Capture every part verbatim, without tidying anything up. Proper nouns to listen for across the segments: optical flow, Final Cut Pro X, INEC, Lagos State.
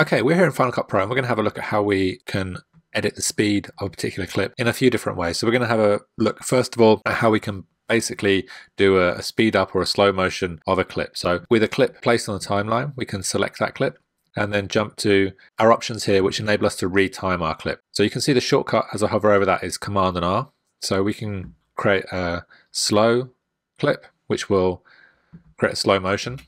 Okay, we're here in Final Cut Pro and we're going to have a look at how we can edit the speed of a particular clip in a few different ways. So we're going to have a look, first of all, at how we can basically do a, a speed up or a slow motion of a clip. So with a clip placed on the timeline, we can select that clip and then jump to our options here, which enable us to retime our clip. So you can see the shortcut as I hover over that is Command and R. So we can create a slow clip, which will create a slow motion.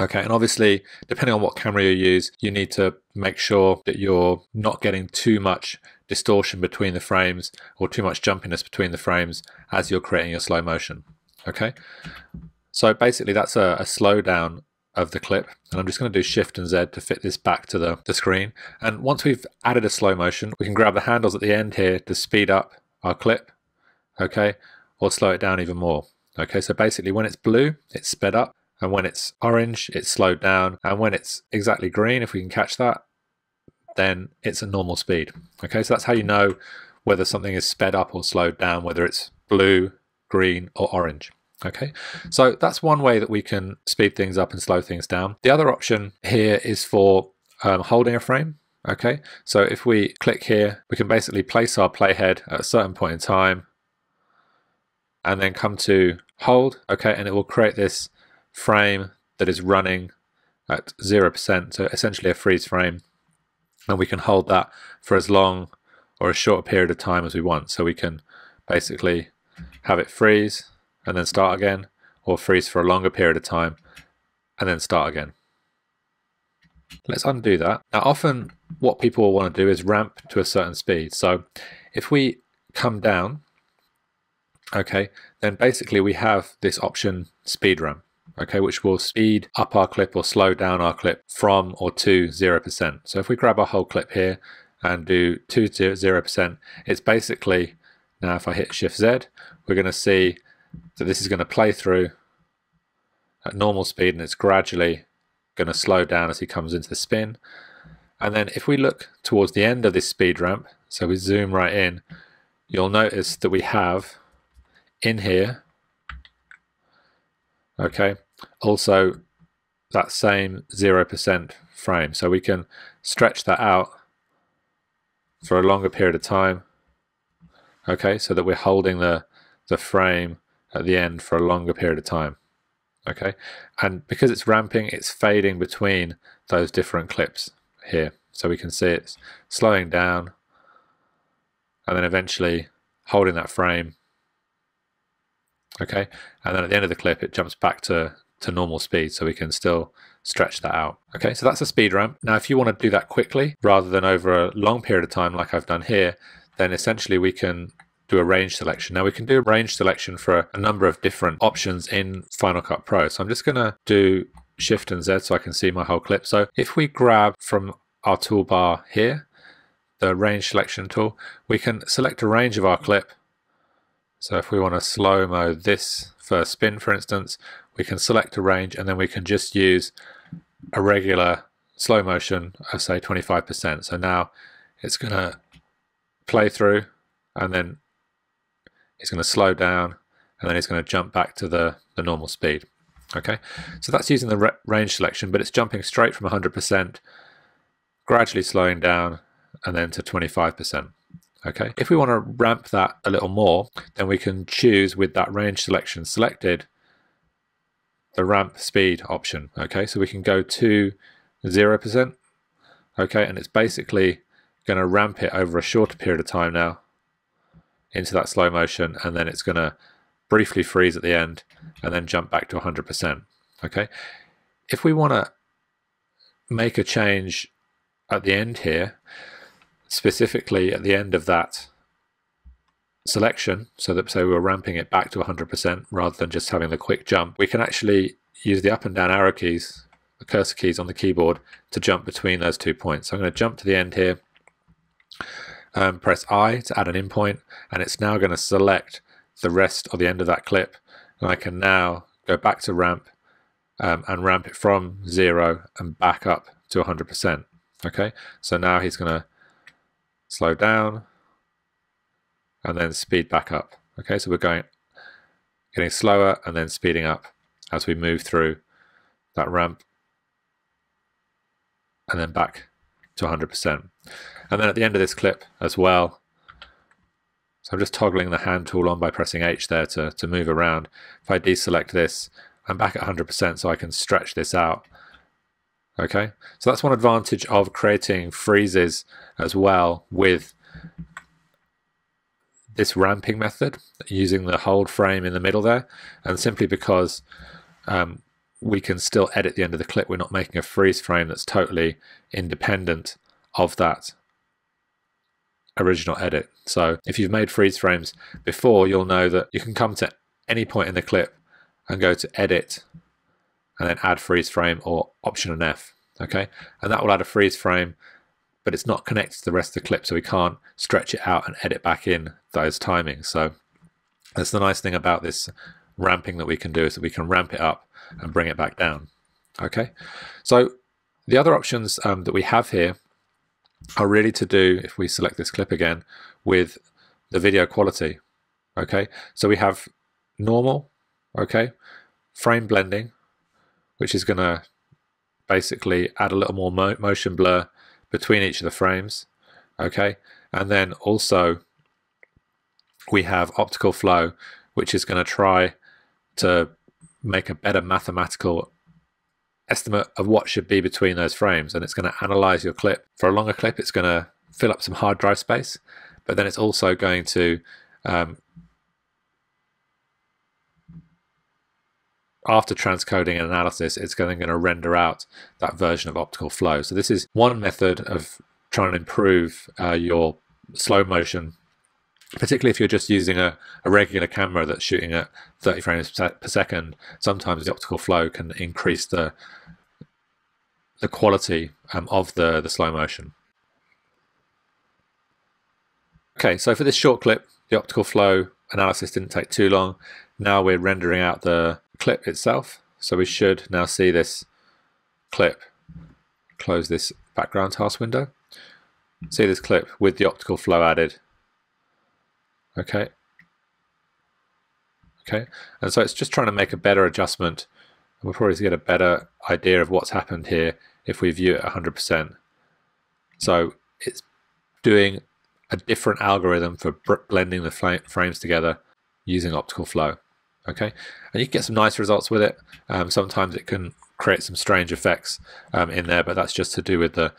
Okay, and obviously, depending on what camera you use, you need to make sure that you're not getting too much distortion between the frames or too much jumpiness between the frames as you're creating your slow motion, okay? So basically, that's a, a slowdown of the clip, and I'm just going to do Shift and Z to fit this back to the, the screen. And once we've added a slow motion, we can grab the handles at the end here to speed up our clip, okay, or slow it down even more. Okay, so basically, when it's blue, it's sped up. And when it's orange, it's slowed down. And when it's exactly green, if we can catch that, then it's a normal speed. Okay, so that's how you know whether something is sped up or slowed down, whether it's blue, green, or orange. Okay, so that's one way that we can speed things up and slow things down. The other option here is for um, holding a frame. Okay, so if we click here, we can basically place our playhead at a certain point in time and then come to hold, okay, and it will create this frame that is running at zero percent, so essentially a freeze frame, and we can hold that for as long or as short a period of time as we want. So we can basically have it freeze and then start again, or freeze for a longer period of time and then start again. Let's undo that. Now often what people will want to do is ramp to a certain speed. So if we come down, okay, then basically we have this option speed ramp. Okay, which will speed up our clip or slow down our clip from or to zero percent. So if we grab our whole clip here and do to zero percent, it's basically, now if I hit Shift Z, we're going to see that this is going to play through at normal speed and it's gradually going to slow down as he comes into the spin. And then if we look towards the end of this speed ramp, so we zoom right in, you'll notice that we have in here, okay, also that same zero percent frame. So we can stretch that out for a longer period of time, okay, so that we're holding the, the frame at the end for a longer period of time, okay? And because it's ramping, it's fading between those different clips here. So we can see it's slowing down and then eventually holding that frame. Okay, and then at the end of the clip, it jumps back to, to normal speed, so we can still stretch that out. Okay, so that's a speed ramp. Now, if you want to do that quickly, rather than over a long period of time like I've done here, then essentially we can do a range selection. Now, we can do a range selection for a, a number of different options in Final Cut Pro. So I'm just going to do Shift and Z so I can see my whole clip. So if we grab from our toolbar here, the range selection tool, we can select a range of our clip. So if we want to slow-mo this first spin, for instance, we can select a range and then we can just use a regular slow motion of say twenty-five percent. So now it's going to play through and then it's going to slow down and then it's going to jump back to the, the normal speed. Okay, so that's using the range selection, but it's jumping straight from one hundred percent, gradually slowing down and then to twenty-five percent. Okay, if we want to ramp that a little more, then we can choose with that range selection selected the ramp speed option. Okay, so we can go to zero percent. Okay, and it's basically going to ramp it over a shorter period of time now into that slow motion, and then it's going to briefly freeze at the end and then jump back to one hundred percent. Okay, if we want to make a change at the end here, specifically at the end of that selection, so that say we were ramping it back to one hundred percent rather than just having the quick jump, we can actually use the up and down arrow keys, the cursor keys on the keyboard, to jump between those two points. So I'm going to jump to the end here, um, press I to add an endpoint, and it's now going to select the rest or the end of that clip, and I can now go back to ramp um, and ramp it from zero and back up to one hundred percent. Okay, so now he's going to slow down and then speed back up. Okay, so we're going getting slower and then speeding up as we move through that ramp and then back to one hundred percent. And then at the end of this clip as well, so I'm just toggling the hand tool on by pressing H there to, to move around. If I deselect this, I'm back at one hundred percent, so I can stretch this out. Okay, so that's one advantage of creating freezes as well with this ramping method, using the hold frame in the middle there, and simply because um, we can still edit the end of the clip. We're not making a freeze frame that's totally independent of that original edit. So if you've made freeze frames before, you'll know that you can come to any point in the clip and go to edit and then add freeze frame, or option and F, okay? And that will add a freeze frame, but it's not connected to the rest of the clip, so we can't stretch it out and edit back in those timings. So that's the nice thing about this ramping that we can do, is that we can ramp it up and bring it back down, okay? So the other options um, that we have here are really to do, if we select this clip again, with the video quality, okay? So we have normal, okay, frame blending, which is going to basically add a little more mo motion blur between each of the frames, okay? And then also we have optical flow, which is going to try to make a better mathematical estimate of what should be between those frames, and it's going to analyze your clip. For a longer clip, it's going to fill up some hard drive space, but then it's also going to um, after transcoding and analysis, it's going to render out that version of optical flow. So this is one method of trying to improve uh, your slow motion, particularly if you're just using a, a regular camera that's shooting at thirty frames per second. Sometimes the optical flow can increase the, the quality um, of the, the slow motion. Okay, so for this short clip, the optical flow analysis didn't take too long. Now we're rendering out the clip itself, so we should now see this clip. Close this background task window, see this clip with the optical flow added, okay okay and so it's just trying to make a better adjustment. We'll probably get a better idea of what's happened here if we view it one hundred percent. So it's doing a different algorithm for blending the frames together using optical flow. Okay, and you can get some nice results with it. Um, sometimes it can create some strange effects um, in there, but that's just to do with the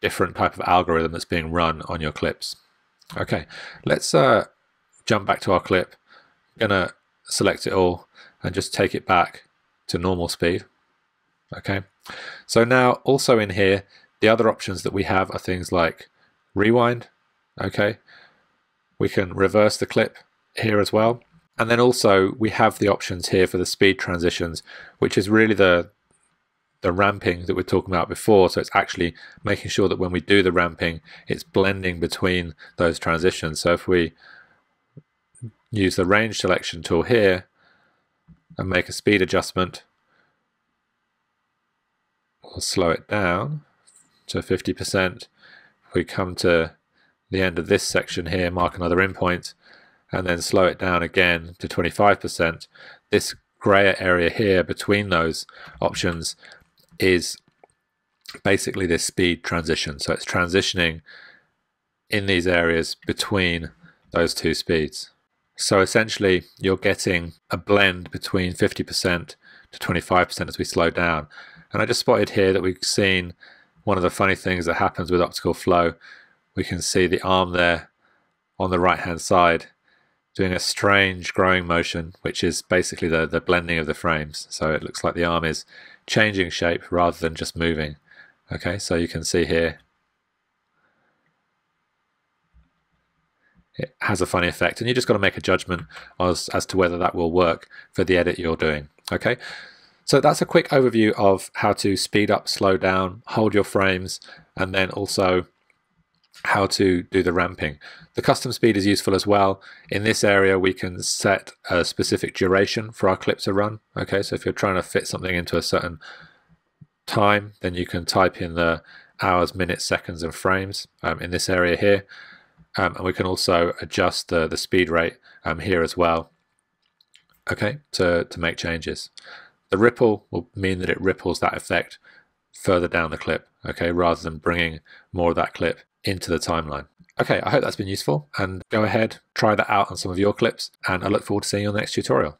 different type of algorithm that's being run on your clips. Okay, let's uh, jump back to our clip. I'm gonna select it all and just take it back to normal speed. Okay, so now also in here, the other options that we have are things like rewind. Okay, we can reverse the clip here as well. And then also we have the options here for the speed transitions, which is really the the ramping that we're talking about before. So it's actually making sure that when we do the ramping, it's blending between those transitions. So if we use the range selection tool here and make a speed adjustment, we'll slow it down to fifty percent. If we come to the end of this section here, mark another endpoint, and then slow it down again to twenty-five percent. This grayer area here between those options is basically this speed transition. So it's transitioning in these areas between those two speeds. So essentially you're getting a blend between fifty percent to twenty-five percent as we slow down. And I just spotted here that we've seen one of the funny things that happens with optical flow. We can see the arm there on the right hand side doing a strange growing motion, which is basically the, the blending of the frames. So it looks like the arm is changing shape rather than just moving. Okay, so you can see here, it has a funny effect, and you just got to make a judgment as, as to whether that will work for the edit you're doing. Okay, so that's a quick overview of how to speed up, slow down, hold your frames, and then also how to do the ramping. The custom speed is useful as well. In this area we can set a specific duration for our clip to run. Okay, so if you're trying to fit something into a certain time, then you can type in the hours, minutes, seconds and frames um, in this area here. Um, and we can also adjust the, the speed rate um, here as well, okay, to, to make changes. The ripple will mean that it ripples that effect further down the clip. okay, rather than bringing more of that clip into the timeline. Okay, I hope that's been useful, and go ahead, try that out on some of your clips, and I look forward to seeing you on the next tutorial.